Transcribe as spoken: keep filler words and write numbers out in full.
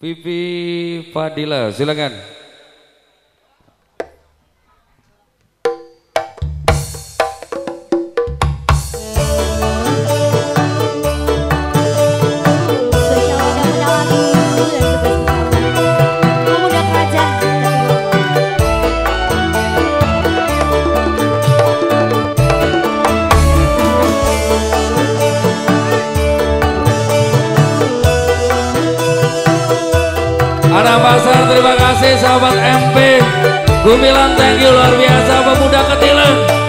Vivi Fadila, silakan. Anak pasar, terima kasih sahabat M P Gumilang, thank you luar biasa pemuda ketilang.